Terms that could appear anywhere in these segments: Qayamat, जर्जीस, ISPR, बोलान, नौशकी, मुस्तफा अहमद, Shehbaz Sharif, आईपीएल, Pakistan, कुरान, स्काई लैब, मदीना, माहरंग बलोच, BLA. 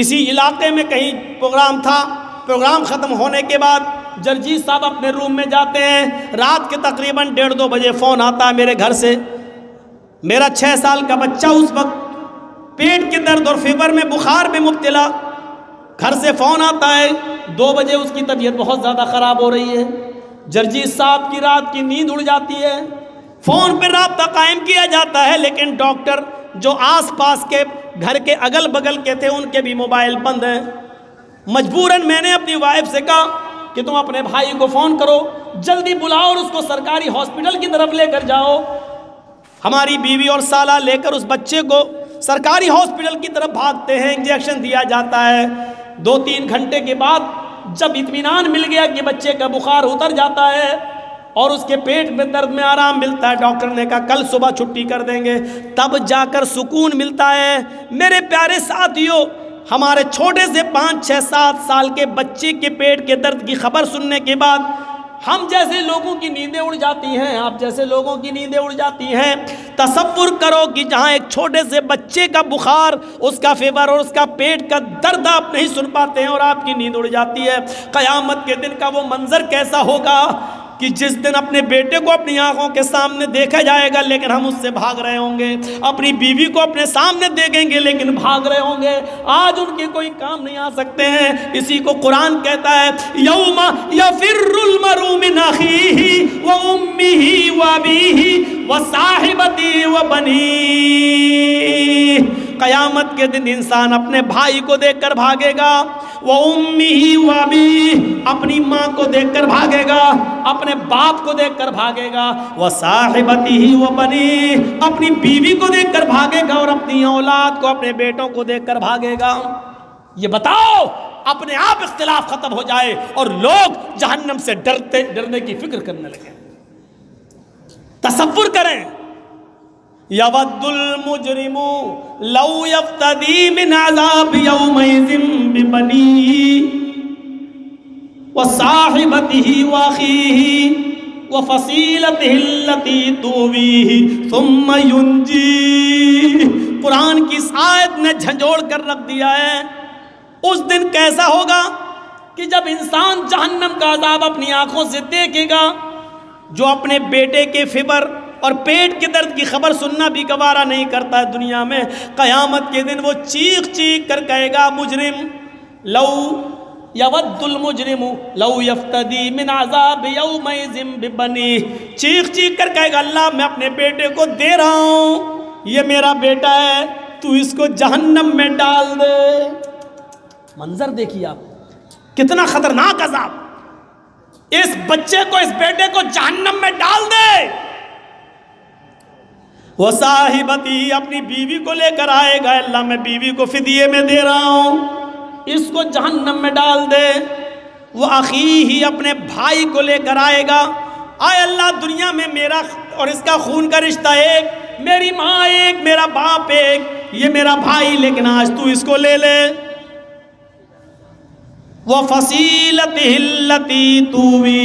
इसी इलाके में कहीं प्रोग्राम था। प्रोग्राम ख़त्म होने के बाद जर्जीस साहब अपने रूम में जाते हैं। रात के तकरीबन 1:30-2 बजे फ़ोन आता है मेरे घर से। मेरा 6 साल का बच्चा उस वक्त पेट के दर्द और फीवर में, बुखार में मुब्तला। घर से फ़ोन आता है 2 बजे, उसकी तबीयत बहुत ज़्यादा ख़राब हो रही है। जर्जीस साहब की रात की नींद उड़ जाती है। फ़ोन पर राब्ता कायम किया जाता है, लेकिन डॉक्टर जो आसपास के घर के अगल बगल के थे उनके भी मोबाइल बंद हैं। मजबूरन मैंने अपनी वाइफ से कहा कि तुम अपने भाई को फ़ोन करो, जल्दी बुलाओ और उसको सरकारी हॉस्पिटल की तरफ लेकर जाओ। हमारी बीवी और साला लेकर उस बच्चे को सरकारी हॉस्पिटल की तरफ भागते हैं। इंजेक्शन दिया जाता है। 2-3 घंटे के बाद जब इत्मीनान मिल गया कि बच्चे का बुखार उतर जाता है और उसके पेट में दर्द में आराम मिलता है, डॉक्टर ने कहा कल सुबह छुट्टी कर देंगे, तब जाकर सुकून मिलता है। मेरे प्यारे साथियों, हमारे छोटे से 5-6-7 साल के बच्चे के पेट के दर्द की खबर सुनने के बाद हम जैसे लोगों की नींदें उड़ जाती हैं, आप जैसे लोगों की नींदें उड़ जाती हैं। तसव्वुर करो कि जहाँ एक छोटे से बच्चे का बुखार, उसका फीवर और उसका पेट का दर्द आप नहीं सुन पाते हैं और आपकी नींद उड़ जाती है। क़यामत के दिन का वो मंज़र कैसा होगा कि जिस दिन अपने बेटे को अपनी आंखों के सामने देखा जाएगा लेकिन हम उससे भाग रहे होंगे, अपनी बीवी को अपने सामने देखेंगे लेकिन भाग रहे होंगे। आज उनके कोई काम नहीं आ सकते हैं। इसी को कुरान कहता है, यौमा यफिरुल मरु मिन अखीही व उम्मीही व अबीही व साहिबती व बनी। क़यामत के दिन इंसान अपने भाई को देखकर भागेगा, वो उम्मी ही व अबी, अपनी माँ को देखकर भागेगा, अपने बाप को देखकर भागेगा, व साहिबती ही व बनी, अपनी बीवी को देखकर भागेगा और अपनी औलाद को, अपने बेटों को देखकर भागेगा। ये बताओ अपने आप इख्तिलाफ खत्म हो जाए और लोग जहन्नम से डरने की फिक्र करने लगे। तसव्वुर करें, यवद्दुल मुजरिमु लौ यफ्तदी मिन अज़ाब यौमइज़िम बिबनीही व साहिबतिही व अखीही व फसीलतिही लती तुवीही थुम्मा युनजी। कुरान की इस आयत ने झंझोड़ कर रख दिया है। उस दिन कैसा होगा कि जब इंसान जहन्नम का अज़ाब अपनी आँखों से देखेगा। जो अपने बेटे के फिबर और पेट के दर्द की खबर सुनना भी गवारा नहीं करता है दुनिया में, क़यामत के दिन वो चीख चीख कर कहेगा, मुजरिम लौ यवद्दुल मुजरिमु लौ यफ्तदी मिन अज़ाब यौमइज़िम बिबनी। चीख चीख कर कहेगा, अल्लाह मैं अपने बेटे को दे रहा हूँ, ये मेरा बेटा है, तू इसको जहन्नम में डाल दे। मंजर देखिए आप, कितना ख़तरनाक अज़ाब। इस बच्चे को, इस बेटे को जहन्नम में डाल दे। वो साहिबती, अपनी बीवी को लेकर आएगा, अल्लाह मैं बीवी को फिदिये में दे रहा हूँ, इसको जहन्नम में डाल दे। वो अखीही, अपने भाई को लेकर आएगा, आए अल्लाह दुनिया में मेरा और इसका खून का रिश्ता एक, मेरी माँ एक, मेरा बाप एक, ये मेरा भाई, लेकिन आज तू इसको ले ले। वो फसीलती हिल्लती तूवी,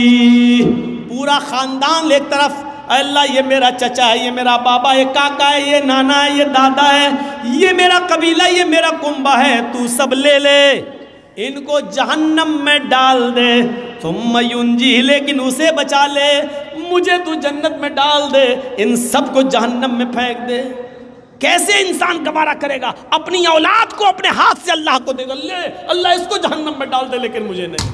पूरा ख़ानदान एक तरफ, अल्लाह ये मेरा चचा है, ये मेरा बाबा, ये काका है, ये नाना है, ये दादा है, ये मेरा कबीला, ये मेरा कुंबा है, तू सब ले ले, इनको जहन्नम में डाल दे। तुम युंजी, लेकिन उसे बचा ले, मुझे तू जन्नत में डाल दे, इन सब को जहन्नम में फेंक दे। कैसे इंसान गवारा करेगा? अपनी औलाद को अपने हाथ से अल्लाह को देगा, ले अल्लाह इसको जहन्नम में डाल दे लेकिन मुझे नहीं,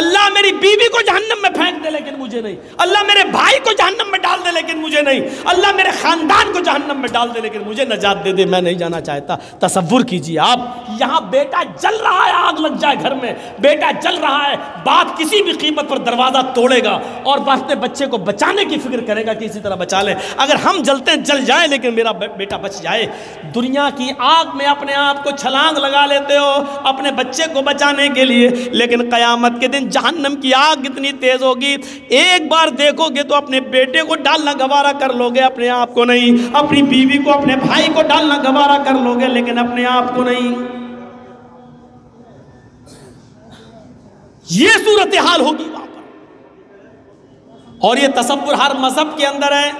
अल्लाह मेरी बीवी को जहन्नम में फेंक दे लेकिन मुझे नहीं, अल्लाह मेरे भाई को जहन्नम में डाल दे लेकिन मुझे नहीं, अल्लाह मेरे ख़ानदान को जहन्नम में डाल दे लेकिन मुझे नजात दे दे, मैं नहीं जाना चाहता। तसव्वुर कीजिए आप, यहाँ बेटा जल रहा है, आग लग जाए घर में, बेटा जल रहा है, बाप किसी भी कीमत पर दरवाज़ा तोड़ेगा और वास्ते बच्चे को बचाने की फिक्र करेगा कि इसी तरह बचा ले। अगर हम जलते जल जाए लेकिन मेरा बेटा बच जाए। दुनिया की आग में अपने आप को छलांग लगा लेते हो अपने बच्चे को बचाने के लिए, लेकिन क़यामत के दिन जहन्नम की आग कितनी तेज होगी। एक बार देखोगे तो अपने बेटे को डालना गवारा कर लोगे, अपने आप को नहीं, अपनी बीवी को, अपने भाई को डालना गवारा कर लोगे लेकिन अपने आप को नहीं। ये सूरत हाल होगी वहां पर। और ये तसव्वुर हर मजहब के अंदर है।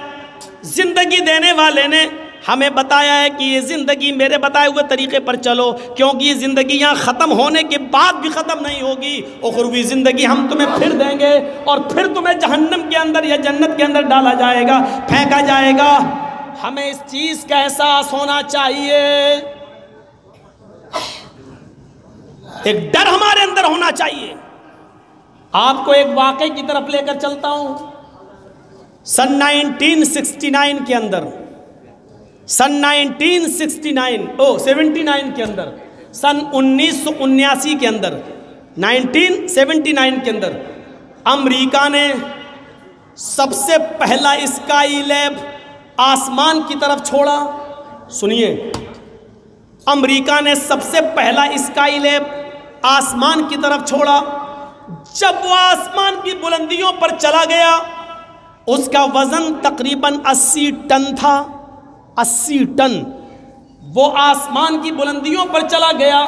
जिंदगी देने वाले ने हमें बताया है कि ये ज़िंदगी मेरे बताए हुए तरीक़े पर चलो, क्योंकि ये ज़िंदगी यहाँ ख़त्म होने के बाद भी ख़त्म नहीं होगी। उख़रवी ज़िंदगी हम तुम्हें फिर देंगे और फिर तुम्हें जहन्नम के अंदर या जन्नत के अंदर डाला जाएगा, फेंका जाएगा। हमें इस चीज़ का एहसास होना चाहिए, एक डर हमारे अंदर होना चाहिए। आपको एक वाक़े की तरफ लेकर चलता हूँ। सन 1969 के अंदर, सन 79 के अंदर, सन 1979 के अंदर, 1979 के अंदर अमेरिका ने सबसे पहला स्काई लैब आसमान की तरफ छोड़ा। सुनिए, अमेरिका ने सबसे पहला स्काई लैब आसमान की तरफ छोड़ा। जब वो आसमान की बुलंदियों पर चला गया, उसका वज़न तकरीबन 80 टन था, 80 टन। वो आसमान की बुलंदियों पर चला गया।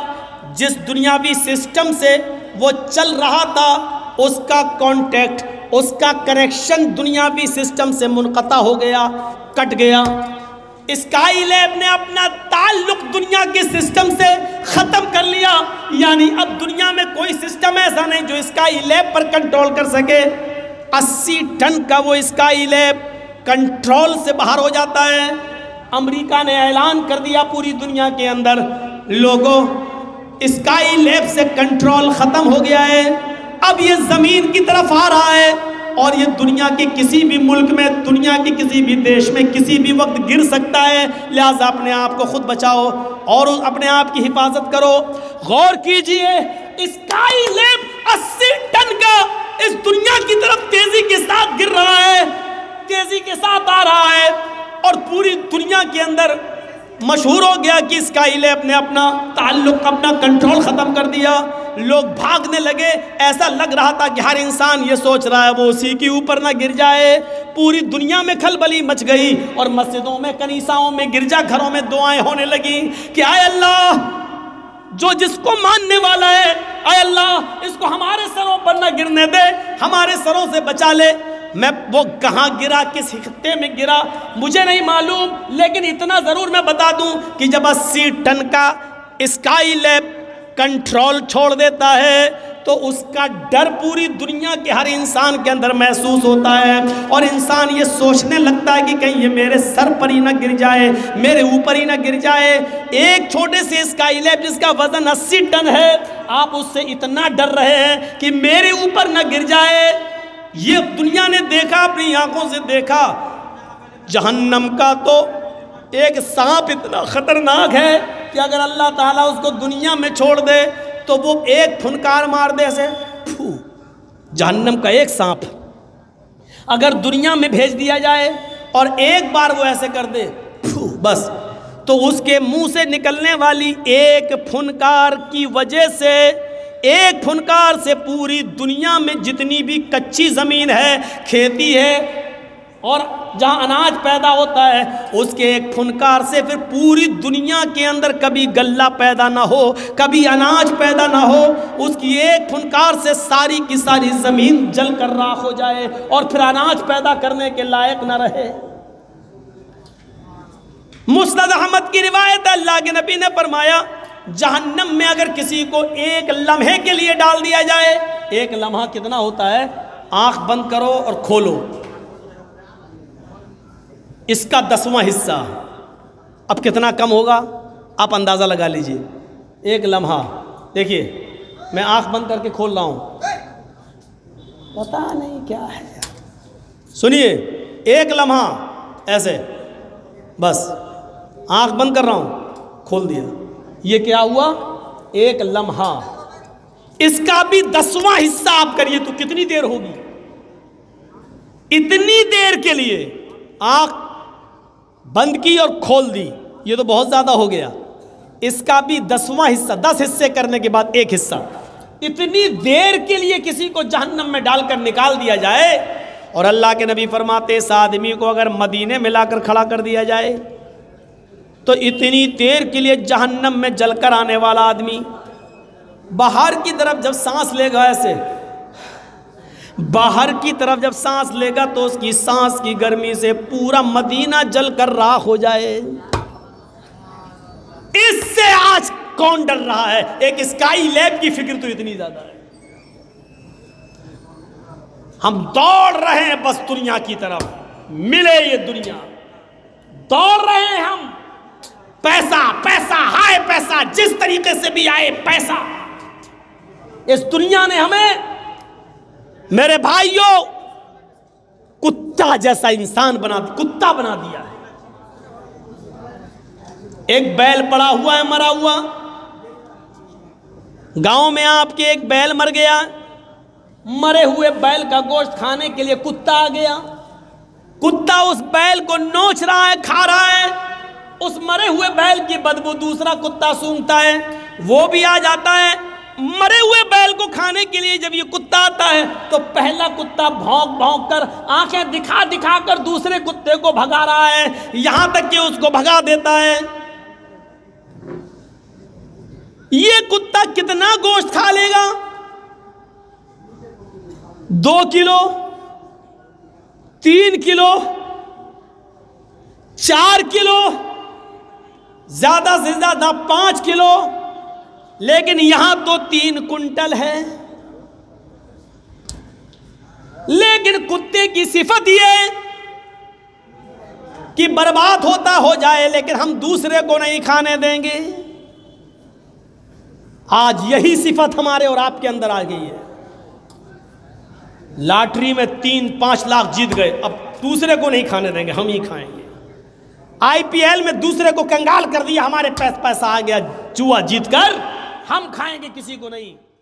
जिस दुनियावी सिस्टम से वो चल रहा था, उसका कांटेक्ट, उसका कनेक्शन दुनियावी सिस्टम से मुनक़ता हो गया, कट गया। स्काई लैब ने अपना ताल्लुक दुनिया के सिस्टम से ख़त्म कर लिया। यानी अब दुनिया में कोई सिस्टम ऐसा नहीं जो स्काई लैब पर कंट्रोल कर सके। 80 टन का वो स्काई लैब कंट्रोल से बाहर हो जाता है। अमेरिका ने ऐलान कर दिया पूरी दुनिया के अंदर, लोगों स्काई लैब से कंट्रोल ख़त्म हो गया है, अब ये ज़मीन की तरफ आ रहा है और ये दुनिया के किसी भी मुल्क में, दुनिया के किसी भी देश में किसी भी वक्त गिर सकता है। लिहाजा अपने आप को खुद बचाओ और अपने आप की हिफाजत करो। गौर कीजिए, स्काई लैब 80 टन का इस दुनिया की तरफ तेजी के साथ गिर रहा है, तेजी के साथ आ रहा है और पूरी दुनिया के अंदर मशहूर हो गया कि स्काई लैब ने अपना ताल्लुक, अपना कंट्रोल ख़त्म कर दिया। लोग भागने लगे। ऐसा लग रहा था कि हर इंसान ये सोच रहा है वो उसी के ऊपर ना गिर जाए। पूरी दुनिया में खलबली मच गई और मस्जिदों में, कनीसाओं में, गिरजा घरों में दुआएं होने लगी कि आय अल्लाह, जो जिसको मानने वाला है, आय अल्लाह इसको हमारे सरों पर ना गिरने दे, हमारे सरों से बचा ले। मैं वो कहाँ गिरा, किस हिस्से में गिरा मुझे नहीं मालूम, लेकिन इतना ज़रूर मैं बता दूं कि जब 80 टन का स्काई लैब कंट्रोल छोड़ देता है तो उसका डर पूरी दुनिया के हर इंसान के अंदर महसूस होता है और इंसान ये सोचने लगता है कि कहीं ये मेरे सर पर ही ना गिर जाए, मेरे ऊपर ही ना गिर जाए। एक छोटे से स्काई लैब जिसका वज़न 80 टन है, आप उससे इतना डर रहे हैं कि मेरे ऊपर ना गिर जाए। ये दुनिया ने देखा, अपनी आंखों से देखा। जहन्नम का तो एक सांप इतना ख़तरनाक है कि अगर अल्लाह ताला उसको दुनिया में छोड़ दे तो वो एक फुनकार मार दे से फू, जहन्नम का एक सांप अगर दुनिया में भेज दिया जाए और एक बार वो ऐसे कर दे फू बस, तो उसके मुंह से निकलने वाली एक फुनकार की वजह से, एक फुनकार से पूरी दुनिया में जितनी भी कच्ची ज़मीन है, खेती है और जहाँ अनाज पैदा होता है, उसके एक फुनकार से फिर पूरी दुनिया के अंदर कभी गल्ला पैदा ना हो, कभी अनाज पैदा ना हो। उसकी एक फुनकार से सारी की सारी ज़मीन जल कर राख हो जाए और फिर अनाज पैदा करने के लायक ना रहे। मुस्तफा अहमद की रिवायत है, अल्लाह के नबी ने फरमाया जहन्नम में अगर किसी को एक लम्हे के लिए डाल दिया जाए, एक लम्हा कितना होता है, आंख बंद करो और खोलो, इसका 10वां हिस्सा। अब कितना कम होगा आप अंदाज़ा लगा लीजिए। एक लम्हा, देखिए मैं आंख बंद करके खोल रहा हूँ, पता नहीं क्या है। सुनिए, एक लम्हा ऐसे बस आंख बंद कर रहा हूँ, खोल दिया, ये क्या हुआ, एक लम्हा। इसका भी 10वां हिस्सा आप करिए तो कितनी देर होगी। इतनी देर के लिए आंख बंद की और खोल दी, ये तो बहुत ज़्यादा हो गया। इसका भी 10वां हिस्सा, 10 हिस्से करने के बाद एक हिस्सा। इतनी देर के लिए किसी को जहन्नम में डालकर निकाल दिया जाए और अल्लाह के नबी फरमाते इस आदमी को अगर मदीने में लाकर खड़ा कर दिया जाए तो इतनी देर के लिए जहन्नम में जलकर आने वाला आदमी बाहर की तरफ जब सांस लेगा, ऐसे बाहर की तरफ जब सांस लेगा तो उसकी सांस की गर्मी से पूरा मदीना जलकर राख हो जाए। इससे आज कौन डर रहा है? एक स्काई लैब की फिक्र तो इतनी ज्यादा है। हम दौड़ रहे हैं बस दुनिया की तरफ, मिले ये दुनिया, दौड़ रहे हैं हम। पैसा पैसा, हाय पैसा, जिस तरीके से भी आए पैसा। इस दुनिया ने हमें मेरे भाइयों कुत्ता जैसा इंसान कुत्ता बना दिया है। एक बैल पड़ा हुआ है मरा हुआ, गांव में आपके एक बैल मर गया, मरे हुए बैल का गोश्त खाने के लिए कुत्ता आ गया। कुत्ता उस बैल को नोच रहा है, खा रहा है। उस मरे हुए बैल की बदबू दूसरा कुत्ता सूंघता है, वो भी आ जाता है। मरे हुए बैल को खाने के लिए जब ये कुत्ता आता है तो पहला कुत्ता भौंक भौंक कर, आंखें दिखा दिखा कर दूसरे कुत्ते को भगा रहा है, यहां तक कि उसको भगा देता है। ये कुत्ता कितना गोश्त खा लेगा? 2 किलो, 3 किलो, 4 किलो, ज्यादा से ज्यादा 5 किलो, लेकिन यहां तो 3 कुंटल है। लेकिन कुत्ते की सिफत यह है कि बर्बाद होता हो जाए लेकिन हम दूसरे को नहीं खाने देंगे। आज यही सिफत हमारे और आपके अंदर आ गई है। लॉटरी में 3-5 लाख जीत गए, अब दूसरे को नहीं खाने देंगे, हम ही खाएंगे। आईपीएल में दूसरे को कंगाल कर दिया, हमारे पैसा आ गया जुआ जीतकर, हम खाएंगे किसी को नहीं।